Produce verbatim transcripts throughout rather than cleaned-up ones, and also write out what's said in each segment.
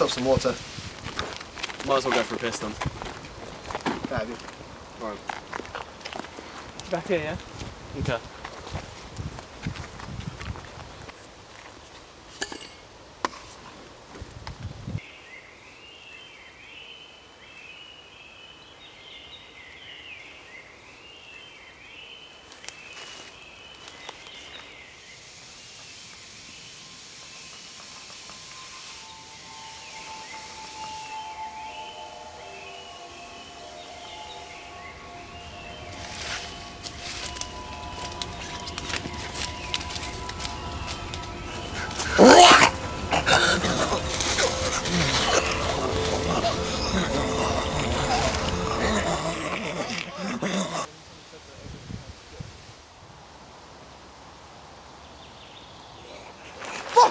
washed up some water. Might as well go for a piss then. That'd be. Right. Back here, yeah? Okay. Fuck!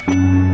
Thank mm -hmm. you.